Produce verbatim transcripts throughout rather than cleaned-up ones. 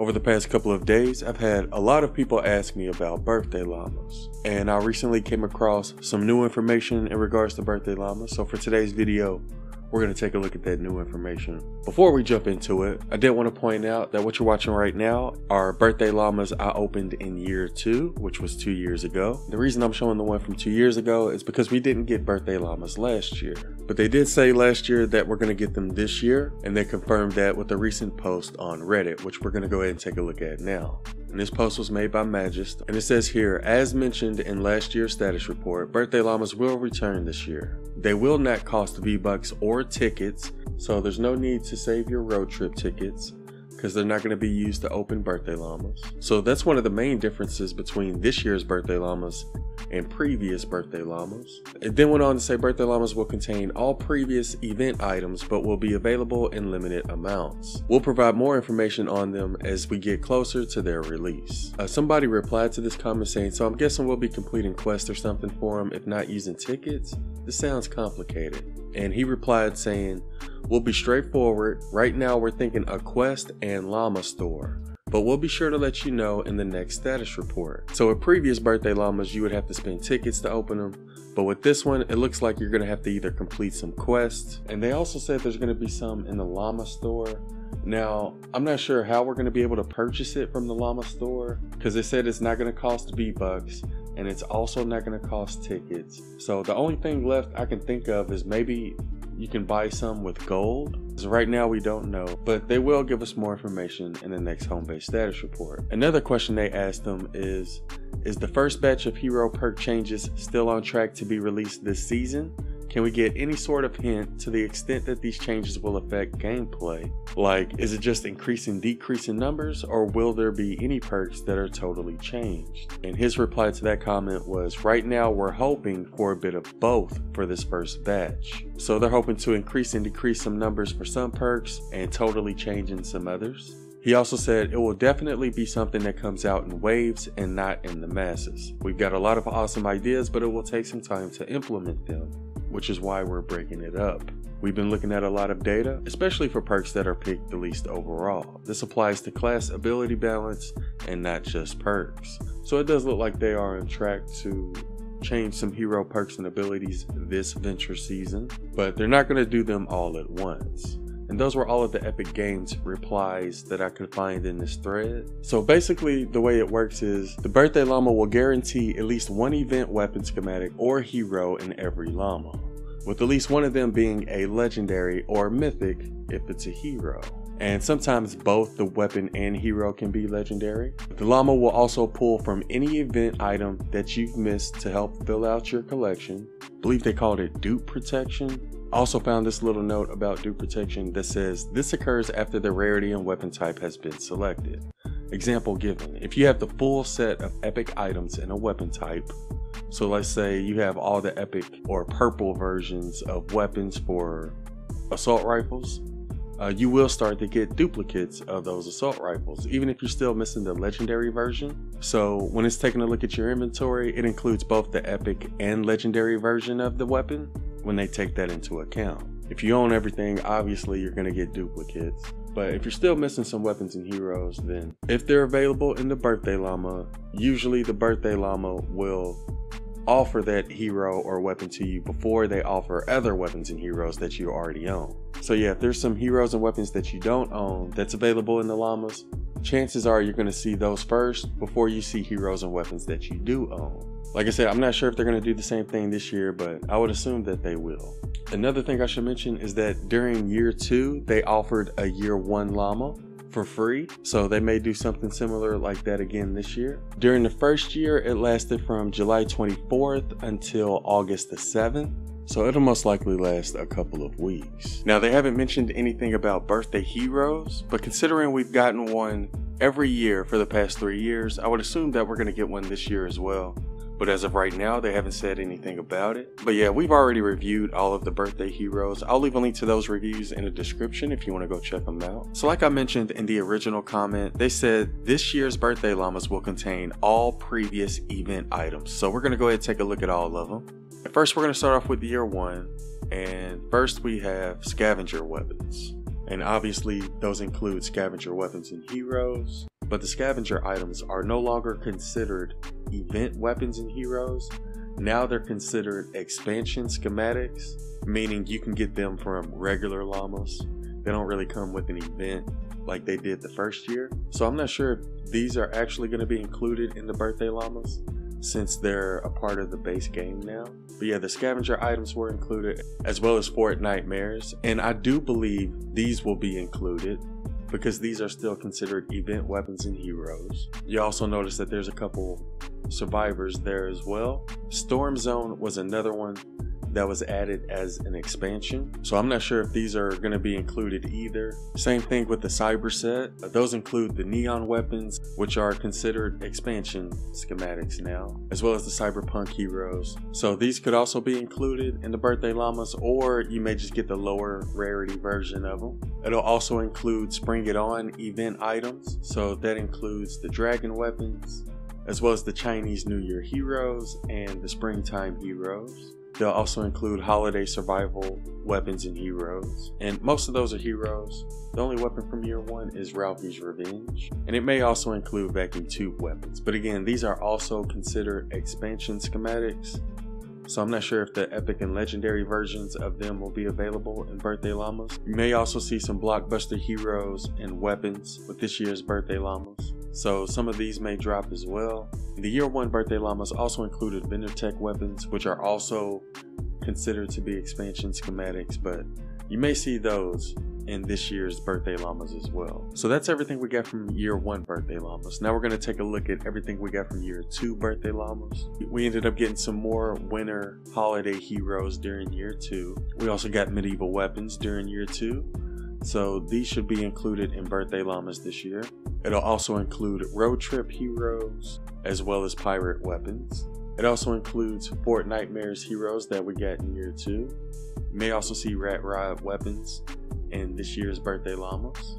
Over the past couple of days, I've had a lot of people ask me about birthday llamas, and I recently came across some new information in regards to birthday llamas, so for today's video, we're going to take a look at that new information. Before we jump into it, I did want to point out that what you're watching right now are birthday llamas I opened in year two, which was two years ago. The reason I'm showing the one from two years ago is because we didn't get birthday llamas last year, but they did say last year that we're going to get them this year, and they confirmed that with a recent post on Reddit, which we're going to go ahead and take a look at now. And this post was made by Magist, and it says here, as mentioned in last year's status report, birthday llamas will return this year. They will not cost V-Bucks or tickets, so there's no need to save your road trip tickets because they're not going to be used to open birthday llamas. So that's one of the main differences between this year's birthday llamas and previous birthday llamas. It then went on to say birthday llamas will contain all previous event items but will be available in limited amounts. We'll provide more information on them as we get closer to their release. Uh, somebody replied to this comment saying, so I'm guessing we'll be completing quests or something for them if not using tickets? This sounds complicated. And he replied saying, we'll be straightforward. Right now we're thinking a quest and llama store, but we'll be sure to let you know in the next status report. So with previous birthday llamas, you would have to spend tickets to open them. But with this one, it looks like you're gonna have to either complete some quests. And they also said there's gonna be some in the llama store. Now, I'm not sure how we're gonna be able to purchase it from the llama store because they said it's not gonna cost V-Bucks and it's also not gonna cost tickets. So the only thing left I can think of is maybe you can buy some with gold. Right now we don't know, but they will give us more information in the next home base status report. Another question they asked them is, is the first batch of hero perk changes still on track to be released this season? Can we get any sort of hint to the extent that these changes will affect gameplay? Like, is it just increasing, decreasing numbers, or will there be any perks that are totally changed? And his reply to that comment was, right now we're hoping for a bit of both for this first batch. So they're hoping to increase and decrease some numbers for some perks and totally changing some others. He also said it will definitely be something that comes out in waves and not in the masses. We've got a lot of awesome ideas, but it will take some time to implement them, which is why we're breaking it up. We've been looking at a lot of data, especially for perks that are picked the least overall. This applies to class ability balance and not just perks. So it does look like they are on track to change some hero perks and abilities this venture season, but they're not gonna do them all at once. And those were all of the Epic Games replies that I could find in this thread. So basically the way it works is the birthday llama will guarantee at least one event, weapon, schematic, or hero in every llama, with at least one of them being a legendary or mythic if it's a hero. And sometimes both the weapon and hero can be legendary. The llama will also pull from any event item that you've missed to help fill out your collection. I believe they called it dupe protection. Also found this little note about dupe protection that says this occurs after the rarity and weapon type has been selected. Example given, if you have the full set of epic items in a weapon type, so let's say you have all the epic or purple versions of weapons for assault rifles, uh, you will start to get duplicates of those assault rifles, even if you're still missing the legendary version. So when it's taking a look at your inventory, it includes both the epic and legendary version of the weapon when they take that into account. If you own everything, obviously you're gonna get duplicates, but if you're still missing some weapons and heroes, then if they're available in the birthday llama, usually the birthday llama will offer that hero or weapon to you before they offer other weapons and heroes that you already own. So yeah, if there's some heroes and weapons that you don't own that's available in the llamas, chances are you're gonna see those first before you see heroes and weapons that you do own. Like I said, I'm not sure if they're gonna do the same thing this year, but I would assume that they will. Another thing I should mention is that during year two, they offered a year one llama for free. So they may do something similar like that again this year. During the first year, it lasted from July twenty-fourth until August the seventh. So it'll most likely last a couple of weeks. Now they haven't mentioned anything about birthday heroes, but considering we've gotten one every year for the past three years, I would assume that we're gonna get one this year as well. But as of right now, they haven't said anything about it. But yeah, we've already reviewed all of the birthday heroes. I'll leave a link to those reviews in the description if you want to go check them out. So like I mentioned in the original comment, they said this year's birthday llamas will contain all previous event items. So we're going to go ahead and take a look at all of them. At first, we're going to start off with year one. And first we have scavenger weapons. and obviously those include scavenger weapons and heroes, but the scavenger items are no longer considered event weapons and heroes. Now they're considered expansion schematics, meaning you can get them from regular llamas. They don't really come with an event like they did the first year. So I'm not sure if these are actually going to be included in the birthday llamas since they're a part of the base game now. But yeah, the scavenger items were included, as well as Fort Nightmares. And I do believe these will be included because these are still considered event weapons and heroes. You also notice that there's a couple survivors there as well. Storm Zone was another one that was added as an expansion, so I'm not sure if these are going to be included either. Same thing with the Cyber set. Those include the Neon weapons, which are considered expansion schematics now, as well as the Cyberpunk heroes. So these could also be included in the birthday llamas, or you may just get the lower rarity version of them. It'll also include Spring It On event items, so that includes the dragon weapons, as well as the Chinese New Year heroes and the springtime heroes. They'll also include holiday survival weapons and heroes, and most of those are heroes. The only weapon from year one is Ralphie's Revenge, and it may also include Vacuum Tube weapons. But again, these are also considered expansion schematics, so I'm not sure if the epic and legendary versions of them will be available in birthday llamas. You may also see some Blockbuster heroes and weapons with this year's birthday llamas, so some of these may drop as well. The year one birthday llamas also included Wintertech weapons, which are also considered to be expansion schematics, but you may see those in this year's birthday llamas as well. So that's everything we got from year one birthday llamas. Now we're going to take a look at everything we got from year two birthday llamas. We ended up getting some more winter holiday heroes during year two. We also got medieval weapons during year two, so these should be included in birthday llamas this year. It'll also include Road Trip heroes, as well as pirate weapons. It also includes Fort Nightmares heroes that we got in year two. You may also see Rat Rod weapons in this year's birthday llamas.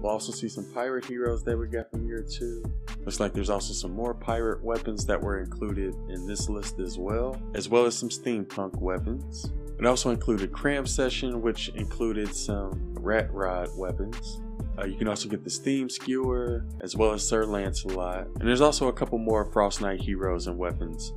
We'll also see some pirate heroes that we got from year two. Looks like there's also some more pirate weapons that were included in this list as well, as well as some steampunk weapons. It also included Cram Session, which included some Rat Rod weapons. Uh, you can also get the Steam Skewer, as well as Sir Lancelot. And there's also a couple more Frost Knight heroes and weapons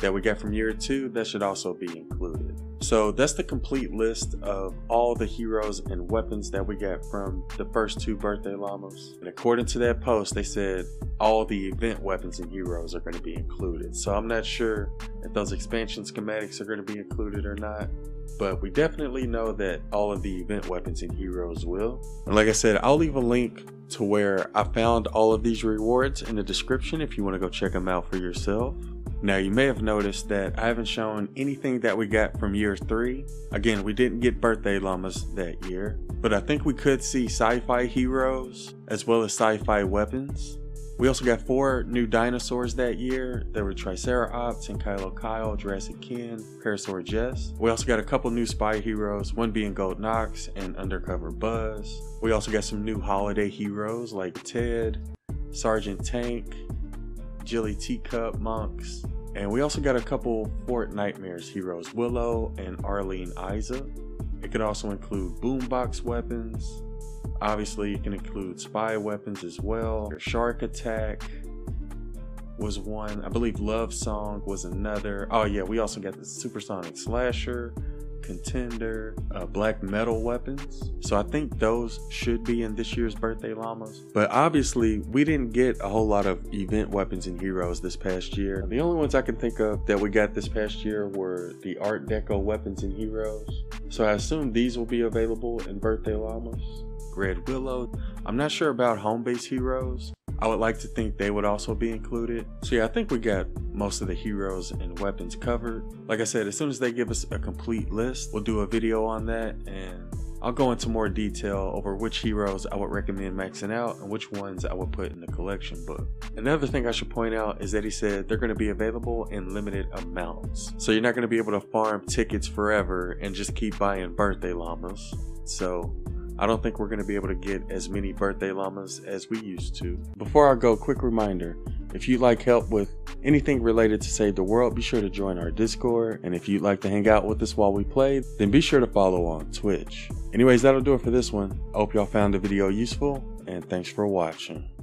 that we got from year two that should also be included. So that's the complete list of all the heroes and weapons that we got from the first two birthday llamas. And according to that post, they said all the event weapons and heroes are going to be included. So I'm not sure if those expansion schematics are going to be included or not, but we definitely know that all of the event weapons and heroes will. And like I said, I'll leave a link to where I found all of these rewards in the description if you want to go check them out for yourself. Now you may have noticed that I haven't shown anything that we got from year three. Again, we didn't get birthday llamas that year, but I think we could see sci-fi heroes as well as sci-fi weapons. We also got four new dinosaurs that year. There were Triceratops and Kylo Kyle, Jurassic Ken, Parasaur Jess. We also got a couple new spy heroes, one being Gold Knox and Undercover Buzz. We also got some new holiday heroes like Ted, Sergeant Tank, Jilly Teacup Monks, and we also got a couple Fort Nightmares heroes, Willow and Arlene Isa. It could also include boombox weapons. Obviously, it can include spy weapons as well. Your Shark Attack was one. I believe Love Song was another. Oh yeah, we also got the Supersonic Slasher, Contender, uh, Black Metal weapons. So I think those should be in this year's birthday llamas. But obviously, we didn't get a whole lot of event weapons and heroes this past year. The only ones I can think of that we got this past year were the Art Deco weapons and heroes. So I assume these will be available in birthday llamas. Red Willow. I'm not sure about home base heroes. I would like to think they would also be included. So yeah, I think we got most of the heroes and weapons covered. Like I said, as soon as they give us a complete list, we'll do a video on that and I'll go into more detail over which heroes I would recommend maxing out and which ones I would put in the collection book. Another thing I should point out is that he said they're going to be available in limited amounts. So you're not going to be able to farm tickets forever and just keep buying birthday llamas. So I don't think we're going to be able to get as many birthday llamas as we used to. Before I go, quick reminder, If you'd like help with anything related to Save the World, be sure to join our Discord. And if you'd like to hang out with us while we play, then be sure to follow on Twitch. Anyways, that'll do it for this one. I hope y'all found the video useful, and thanks for watching.